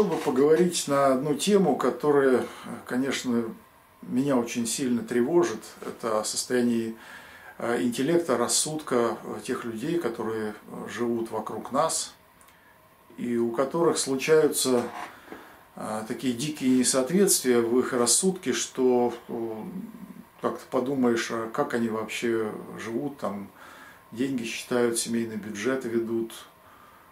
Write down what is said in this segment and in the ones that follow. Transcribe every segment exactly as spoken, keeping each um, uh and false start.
хотел бы поговорить на одну тему, которая, конечно, меня очень сильно тревожит. Это состояние интеллекта, рассудка тех людей, которые живут вокруг нас, и у которых случаются такие дикие несоответствия в их рассудке, что как-то подумаешь, а как они вообще живут, там деньги считают, семейный бюджет ведут,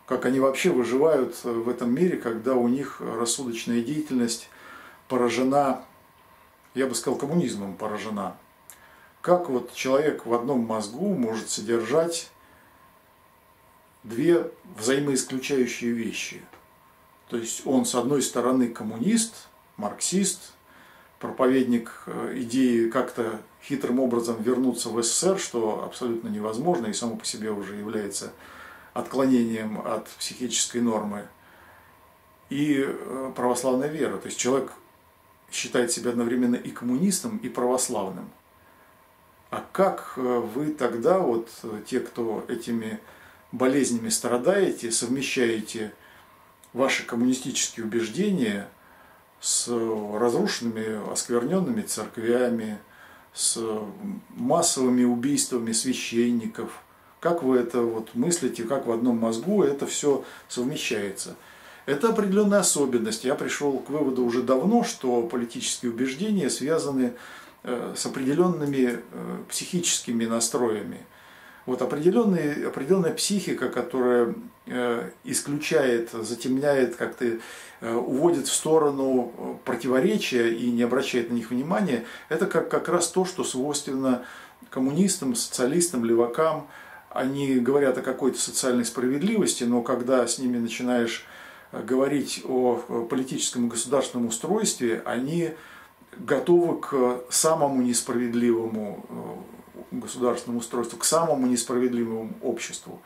как они вообще выживают в этом мире, когда у них рассудочная деятельность поражена, я бы сказал, коммунизмом поражена. Как вот человек в одном мозгу может содержать две взаимоисключающие вещи? То есть он, с одной стороны, коммунист, марксист, проповедник идеи как-то хитрым образом вернуться в СССР, что абсолютно невозможно и само по себе уже является отклонением от психической нормы, и православная вера. То есть человек считает себя одновременно и коммунистом, и православным. А как вы тогда, вот те, кто этими болезнями страдаете, совмещаете ваши коммунистические убеждения с разрушенными, оскверненными церквями, с массовыми убийствами священников? Как вы это вот мыслите, как в одном мозгу это все совмещается? Это определенная особенность. Я пришел к выводу уже давно, что политические убеждения связаны с определенными психическими настроями. Вот определенная, определенная психика, которая исключает, затемняет, как-то уводит в сторону противоречия и не обращает на них внимания, это как, как раз то, что свойственно коммунистам, социалистам, левакам. Они говорят о какой-то социальной справедливости, но когда с ними начинаешь говорить о политическом и государственном устройстве, они готовы к самому несправедливому государственному устройству, к самому несправедливому обществу.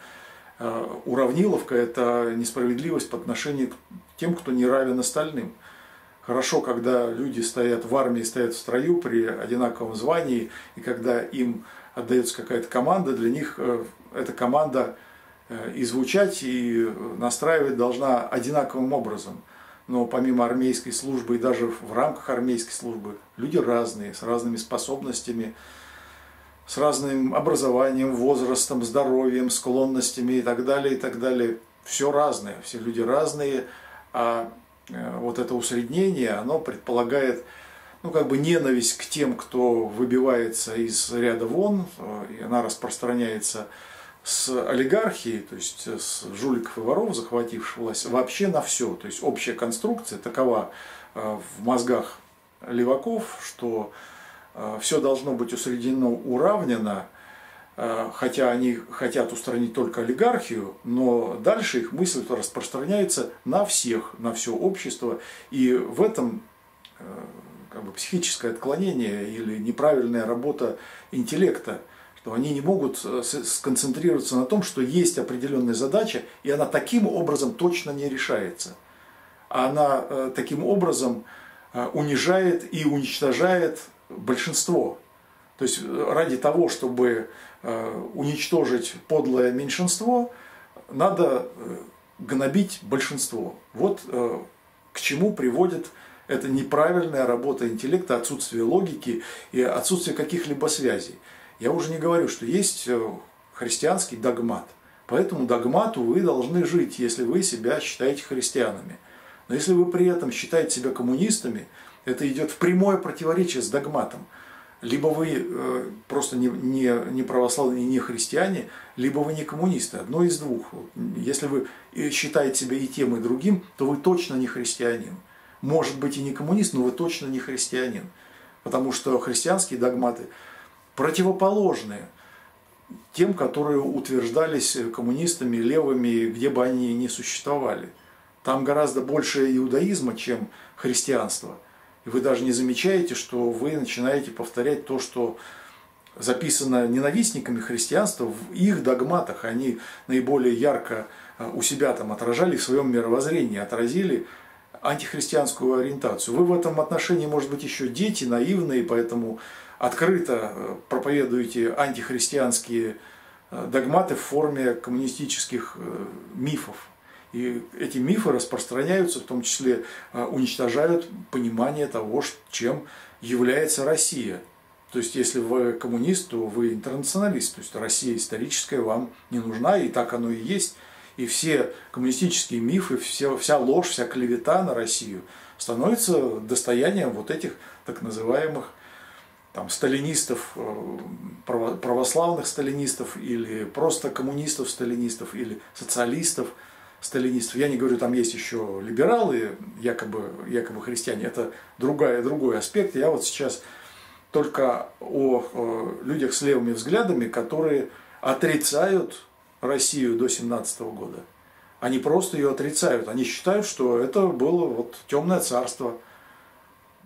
Уравниловка – это несправедливость по отношению к тем, кто не равен остальным. Хорошо, когда люди стоят в армии, стоят в строю при одинаковом звании, и когда им отдается какая-то команда, для них эта команда и звучать, и настраивать должна одинаковым образом. Но помимо армейской службы и даже в рамках армейской службы люди разные, с разными способностями, с разным образованием, возрастом, здоровьем, склонностями и так далее, и так далее. Все разное, все люди разные, а вот это усреднение, оно предполагает, ну, как бы ненависть к тем, кто выбивается из ряда вон, и она распространяется с олигархией, то есть с жуликов и воров, захвативших власть, вообще на все. То есть общая конструкция такова в мозгах леваков, что все должно быть усреднено, уравнено, хотя они хотят устранить только олигархию, но дальше их мысль распространяется на всех, на все общество, и в этом как бы психическое отклонение или неправильная работа интеллекта, что они не могут сконцентрироваться на том, что есть определенная задача, и она таким образом точно не решается. Она таким образом унижает и уничтожает большинство. То есть ради того, чтобы уничтожить подлое меньшинство, надо гнобить большинство. Вот к чему приводит это неправильная работа интеллекта, отсутствие логики и отсутствие каких-либо связей. Я уже не говорю, что есть христианский догмат. Поэтому догмату вы должны жить, если вы себя считаете христианами. Но если вы при этом считаете себя коммунистами, это идет в прямое противоречие с догматом. Либо вы просто не, не, не православные, не христиане, либо вы не коммунисты. Одно из двух. Если вы считаете себя и тем, и другим, то вы точно не христианин. Может быть и не коммунист, но вы точно не христианин. Потому что христианские догматы противоположны тем, которые утверждались коммунистами, левыми, где бы они ни существовали. Там гораздо больше иудаизма, чем христианства. И вы даже не замечаете, что вы начинаете повторять то, что записано ненавистниками христианства в их догматах. Они наиболее ярко у себя там отражали, в своем мировоззрении отразили антихристианскую ориентацию. Вы в этом отношении, может быть, еще дети, наивные, поэтому открыто проповедуете антихристианские догматы в форме коммунистических мифов. И эти мифы распространяются, в том числе уничтожают понимание того, чем является Россия. То есть, если вы коммунист, то вы интернационалист. То есть, Россия историческая вам не нужна, и так оно и есть. И все коммунистические мифы, все, вся ложь, вся клевета на Россию становится достоянием вот этих так называемых там, сталинистов, православных сталинистов, или просто коммунистов-сталинистов, или социалистов-сталинистов. Я не говорю, там есть еще либералы, якобы, якобы христиане. Это другая, другой аспект. Я вот сейчас только о людях с левыми взглядами, которые отрицают Россию до семнадцатого года. Они просто ее отрицают. Они считают, что это было вот темное царство.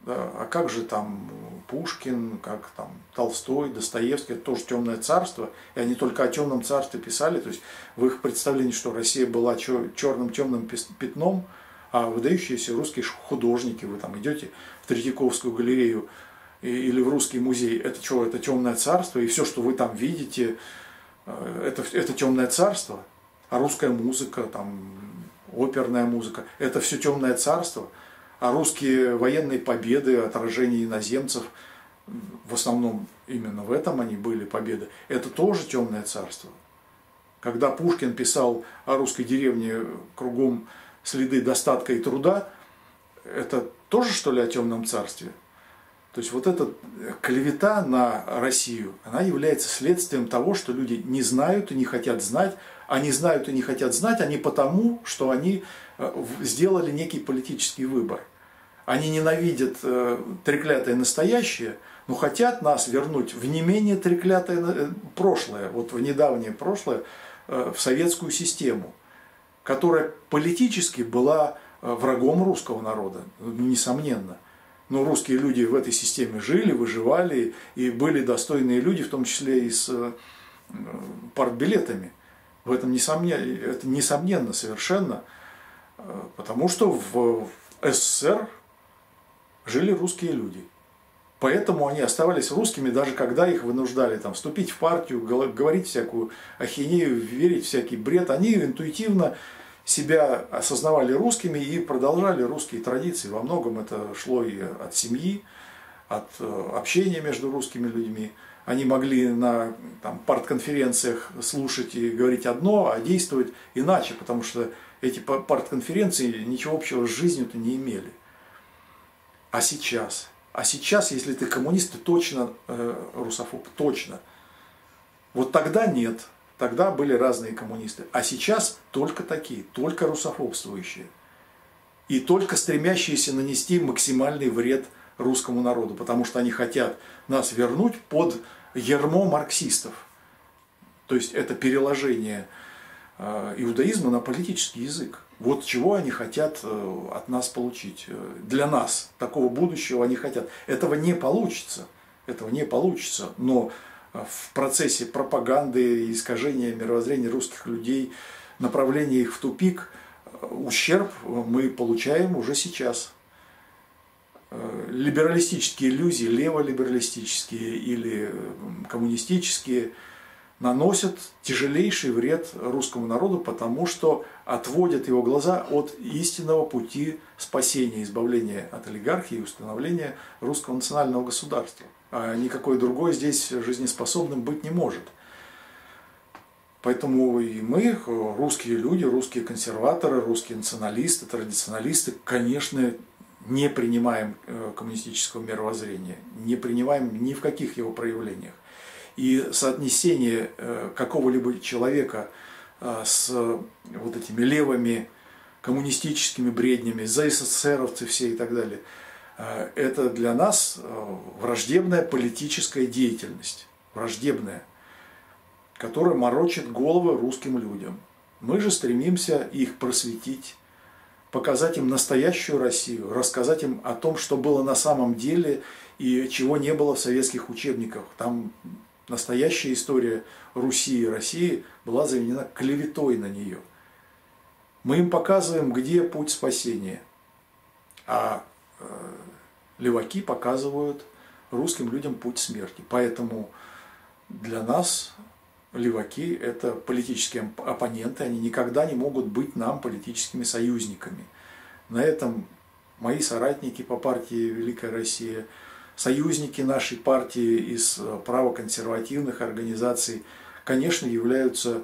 Да, а как же там Пушкин, как там Толстой, Достоевский, это тоже темное царство. И они только о темном царстве писали. То есть в их представлении, что Россия была черным темным пятном, а выдающиеся русские художники, вы там идете в Третьяковскую галерею или в русский музей, это что, это темное царство, и все, что вы там видите, это, это темное царство, а русская музыка, там, оперная музыка, это все темное царство, а русские военные победы, отражение иноземцев, в основном именно в этом они были победы, это тоже темное царство. Когда Пушкин писал о русской деревне кругом следы достатка и труда, это тоже, что ли, о темном царстве? То есть вот эта клевета на Россию, она является следствием того, что люди не знают и не хотят знать, а не знают и не хотят знать они потому, что они сделали некий политический выбор. Они ненавидят треклятое настоящее, но хотят нас вернуть в не менее треклятое прошлое, вот в недавнее прошлое, в советскую систему, которая политически была врагом русского народа, несомненно. Но русские люди в этой системе жили, выживали, и были достойные люди, в том числе и с партбилетами. В этом несомненно, это несомненно совершенно, потому что в СССР жили русские люди. Поэтому они оставались русскими, даже когда их вынуждали там, вступить в партию, говорить всякую ахинею, верить в всякий бред. Они интуитивно себя осознавали русскими и продолжали русские традиции. Во многом это шло и от семьи, от общения между русскими людьми. Они могли на там, партконференциях слушать и говорить одно, а действовать иначе, потому что эти партконференции ничего общего с жизнью-то не имели. А сейчас? А сейчас, если ты коммунист, ты точно э, русофоб, точно. Вот тогда нет. Тогда были разные коммунисты, а сейчас только такие, только русофобствующие. И только стремящиеся нанести максимальный вред русскому народу, потому что они хотят нас вернуть под ярмо марксистов. То есть это переложение иудаизма на политический язык. Вот чего они хотят от нас получить. Для нас такого будущего они хотят. Этого не получится, этого не получится, но в процессе пропаганды и искажения мировоззрения русских людей, направления их в тупик, ущерб мы получаем уже сейчас. Либералистические иллюзии, леволибералистические или коммунистические, наносят тяжелейший вред русскому народу, потому что отводят его глаза от истинного пути спасения, избавления от олигархии и установления русского национального государства. А никакой другой здесь жизнеспособным быть не может. Поэтому и мы, русские люди, русские консерваторы, русские националисты, традиционалисты, конечно, не принимаем коммунистического мировоззрения, не принимаем ни в каких его проявлениях. И соотнесение какого-либо человека с вот этими левыми коммунистическими бреднями, за эсэсэровцы все и так далее, это для нас враждебная политическая деятельность, враждебная, которая морочит головы русским людям. Мы же стремимся их просветить, показать им настоящую Россию, рассказать им о том, что было на самом деле и чего не было в советских учебниках. Там настоящая история Руси и России была заменена клеветой на нее. Мы им показываем, где путь спасения. А э, леваки показывают русским людям путь смерти. Поэтому для нас леваки – это политические оппоненты, они никогда не могут быть нам политическими союзниками. На этом мои соратники по партии «Великая Россия», союзники нашей партии из правоконсервативных организаций, конечно, являются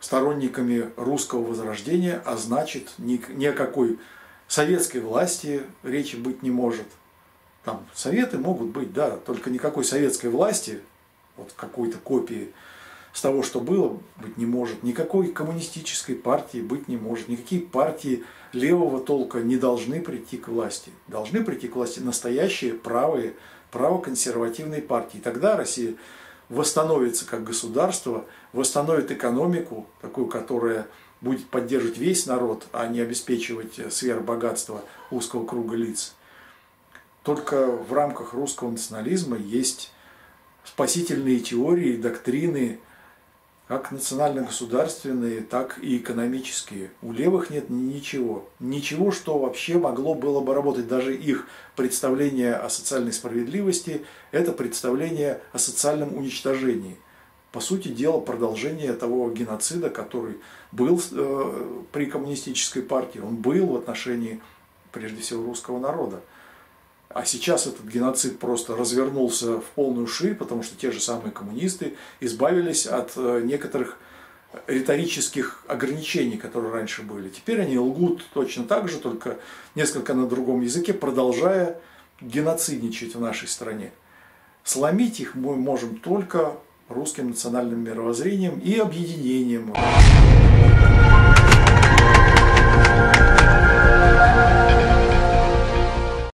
сторонниками русского возрождения, а значит, ни, ни о какой советской власти речи быть не может. Там советы могут быть, да, только никакой советской власти, вот какой-то копии с того, что было, быть не может. Никакой коммунистической партии быть не может. Никакие партии левого толка не должны прийти к власти. Должны прийти к власти настоящие правые, правоконсервативные партии. Тогда Россия восстановится как государство, восстановит экономику, такую, которая будет поддерживать весь народ, а не обеспечивать сверхбогатство узкого круга лиц. Только в рамках русского национализма есть спасительные теории, доктрины, как национально-государственные, так и экономические. У левых нет ничего. Ничего, что вообще могло было бы работать. Даже их представление о социальной справедливости – это представление о социальном уничтожении. По сути дела, продолжение того геноцида, который был э, при коммунистической партии. Он был в отношении, прежде всего, русского народа. А сейчас этот геноцид просто развернулся в полную ширь, потому что те же самые коммунисты избавились от некоторых риторических ограничений, которые раньше были. Теперь они лгут точно так же, только несколько на другом языке, продолжая геноцидничать в нашей стране. Сломить их мы можем только русским национальным мировоззрением и объединением.